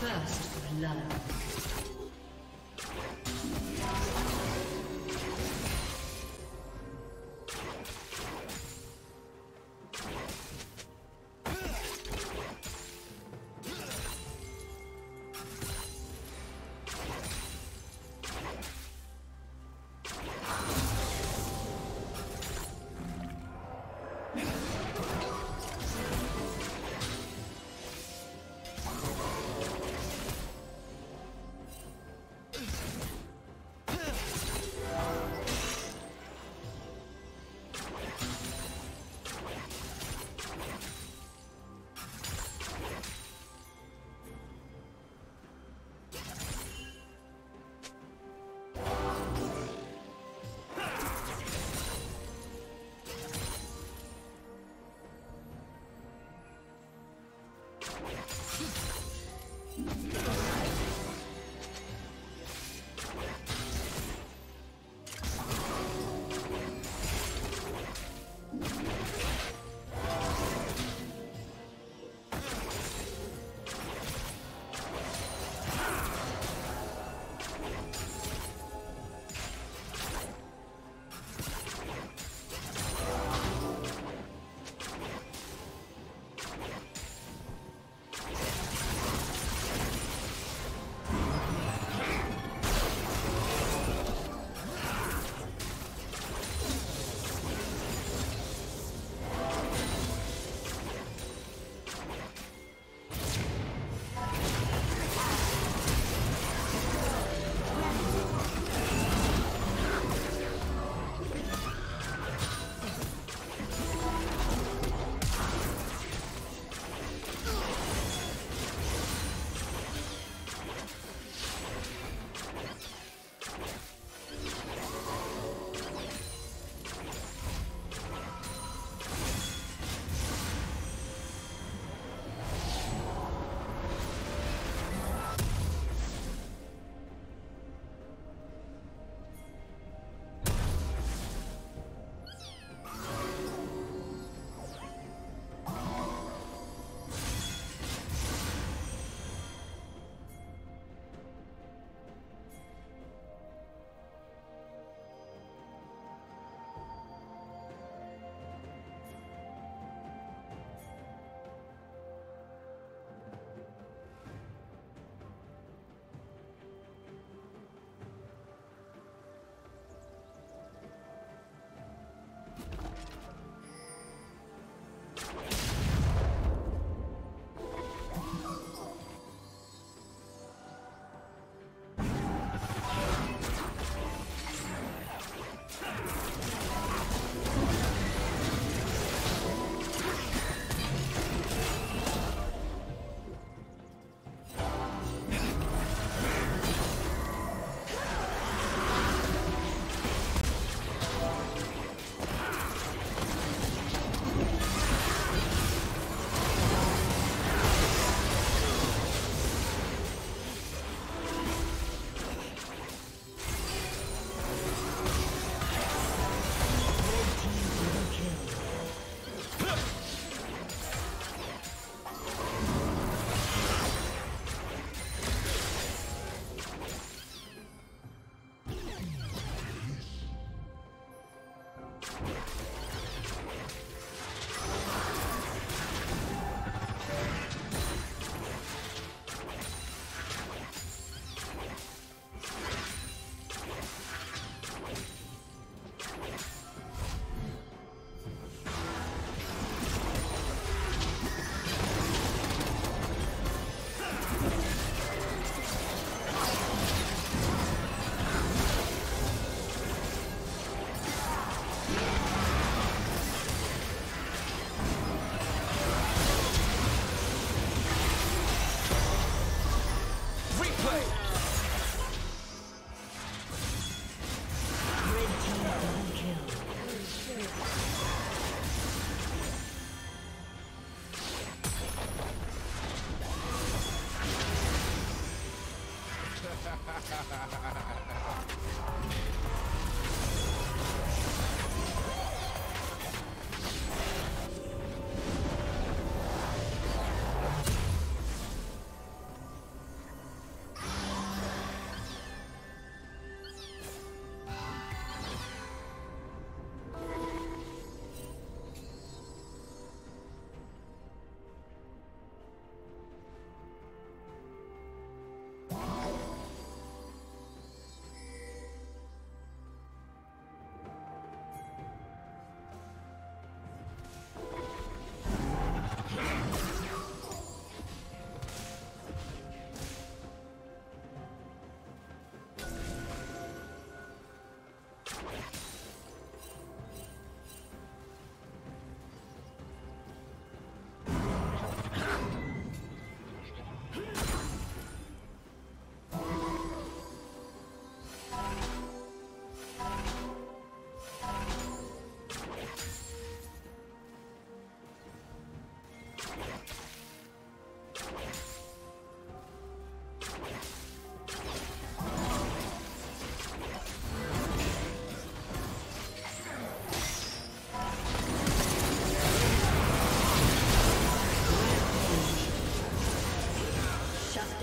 First blood.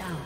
down.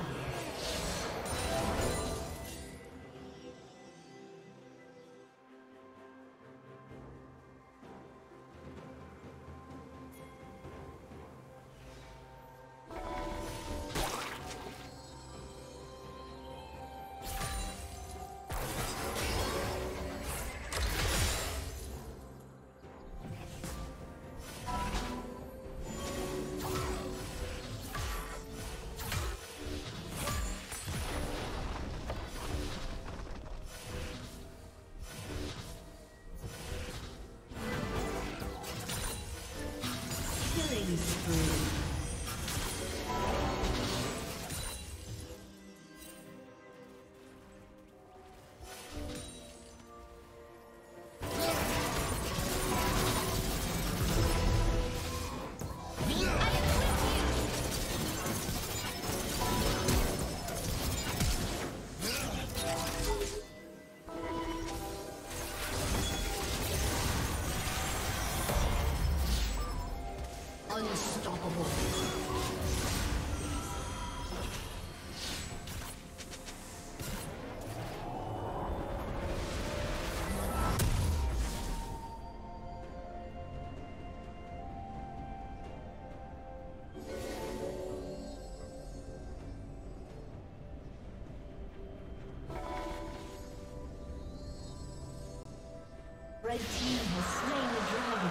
Red team has slain the dragon.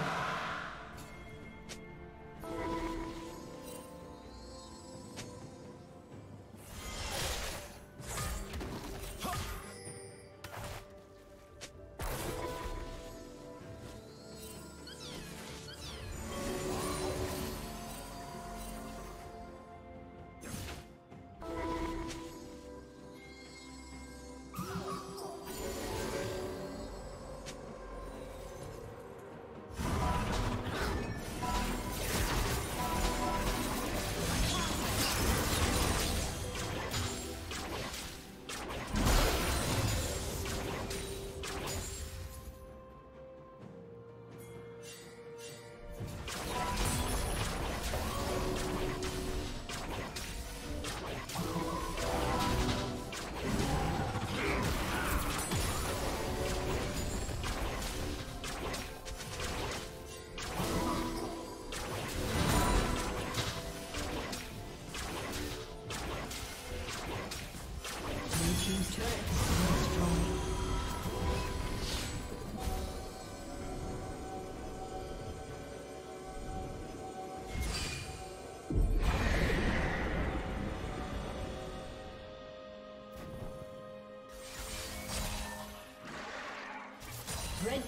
Red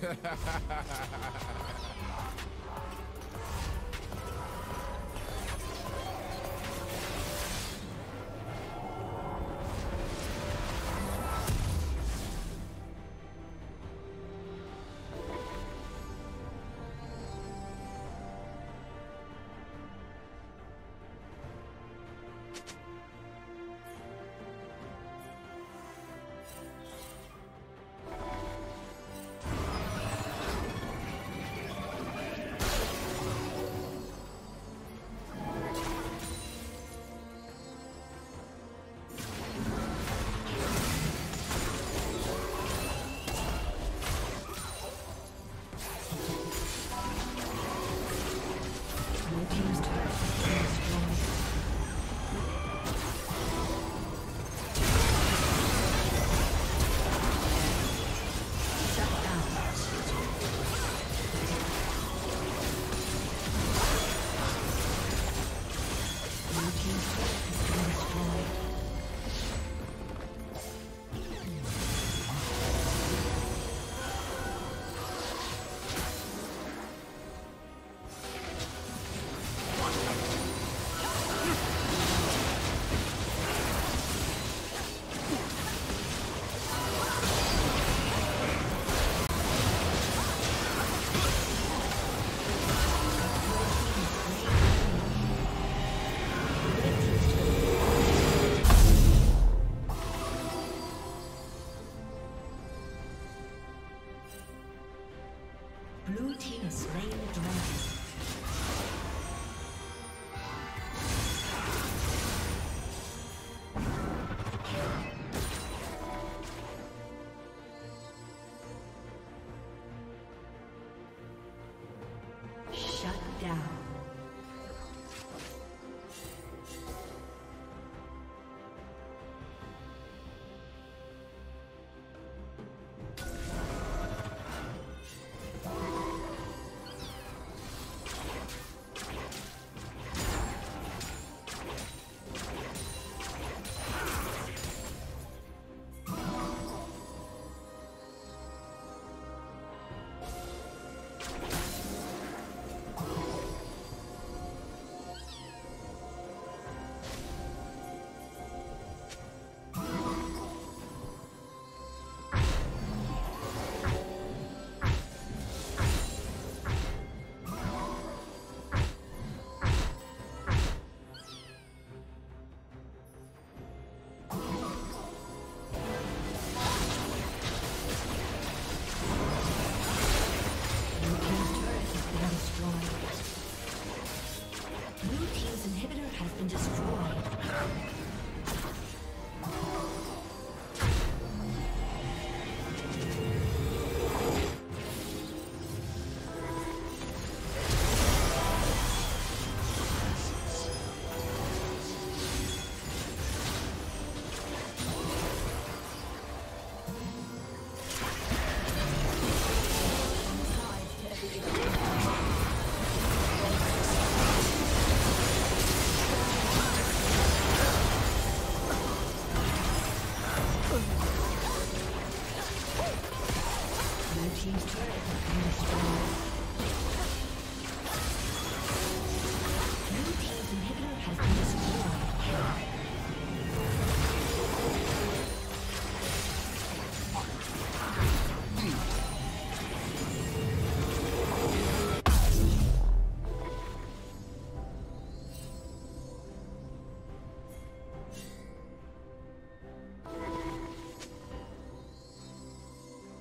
Ha ha ha ha ha ha. team has slain the dragon.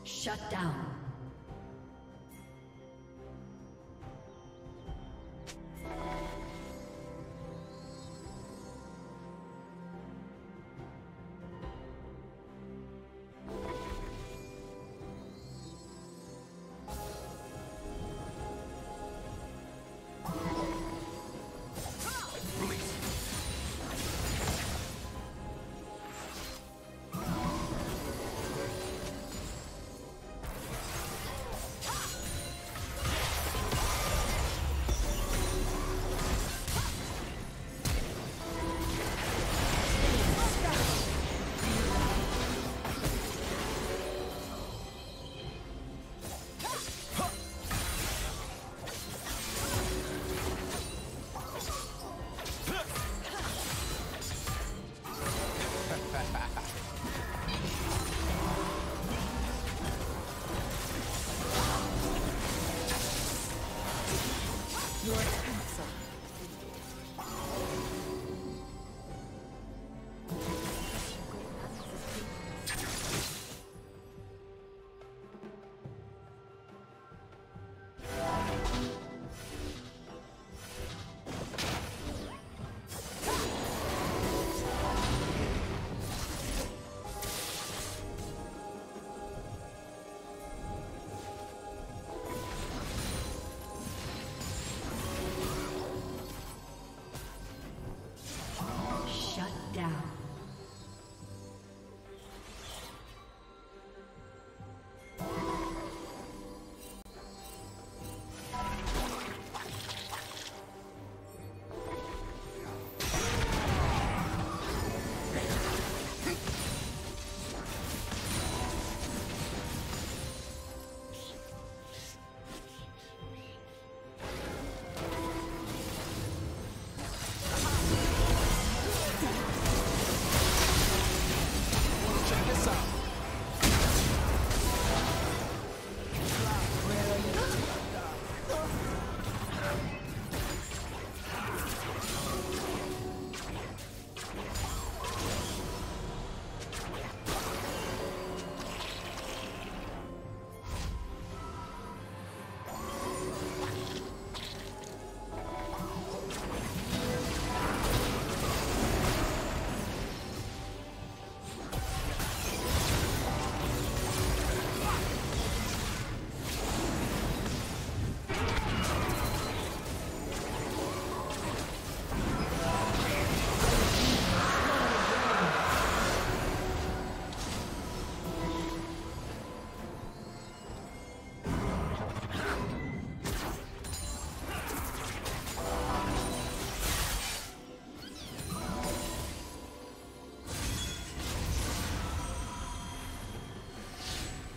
Shut down.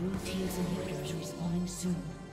Blue team's inhibitors respawning soon.